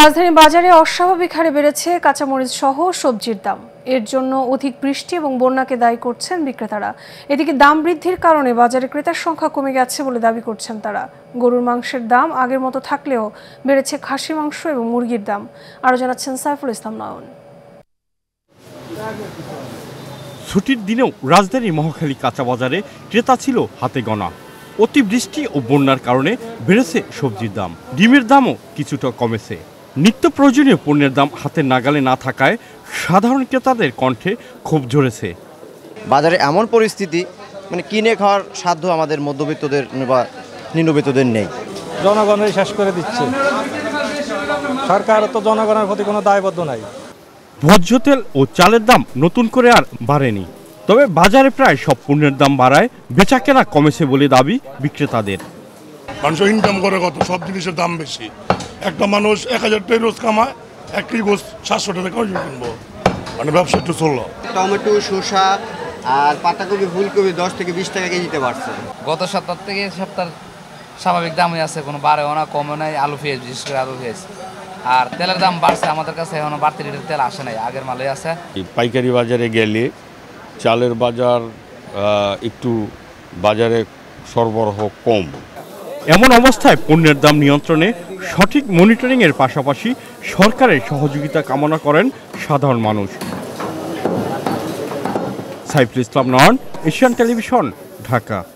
রাজধানীর বাজারে অস্বাভাবিক হারে বেড়েছে কাঁচামরিচ সহ সবজির দাম। এর জন্য অধিক বৃষ্টি এবং বন্যাকে দায়ী করছেন বিক্রেতারা। এদিকে দাম বৃদ্ধির কারণে বাজারে ক্রেতার সংখ্যা কমে গেছে বলে দাবি করছেন তারা। গরুর মাংসের দাম আগের মতো থাকলেও বেড়েছে খাসি মাংস এবং মুরগির দাম। আরও জানাচ্ছেন সাইফুল ইসলাম নয়ন। ছুটির দিনেও রাজধানীর মহাখালী কাঁচা বাজারে ক্রেতা ছিল হাতে গোনা। অতিবৃষ্টি ও বন্যার কারণে বেড়েছে সবজির দাম, ডিমের দামও কিছুটা কমেছে। নিত্য প্রয়োজনীয় পণ্যের দাম হাতের নাগালে না থাকায় সাধারণ ক্রেতাদের কণ্ঠে ক্ষোভ ঝরেছে। বাজারে এমন পরিস্থিতি, কিনে খাওয়ার সাধ্য আমাদের মধ্যবিত্তদের বা নিম্নবিত্তদের নেই। জনগণের শেষ করে দিচ্ছে সরকার, তো জনগণের প্রতি কোনো দায়বদ্ধ নাই। ভোজ্য তেল ও চালের দাম নতুন করে আর বাড়েনি, তবে বাজারে প্রায় সব পণ্যের দাম বাড়ায় বেচা কেনা কমেছে বলে দাবি বিক্রেতাদের। মানুষ ইনকাম করে কত, সব জিনিসের দাম বেশি। একটা মানুষ 1000 টাকা রোজ কামায়, এক কেজি গোশত 700 টাকা কিনবো, ব্যবসা একটু চললো। টমেটো, শসা আর পাতাকপি, ফুলকপি 10 থেকে 20 টাকা কেজিতে বাড়ছে। গত সপ্তাহ থেকে সপ্তাহ স্বাভাবিক দামই আছে, কোনো বাড়েও না কমে নাই। আলু পেঁয়াজ, বিশেষ করে আলু পেঁয়াজ আর তেলের দাম বাড়ছে। আমাদের কাছে এখনো বাড়তি রেটের তেল আসে নাই, আগের মালই আছে। পাইকারি বাজারে গেলে চালের বাজার একটু বাজারে সরবরাহ কম। এমন অবস্থায় পণ্যের দাম নিয়ন্ত্রণে সঠিক মনিটরিংয়ের পাশাপাশি সরকারের সহযোগিতা কামনা করেন সাধারণ মানুষ। Saiful Islam Nayan, Asian television, Dhaka.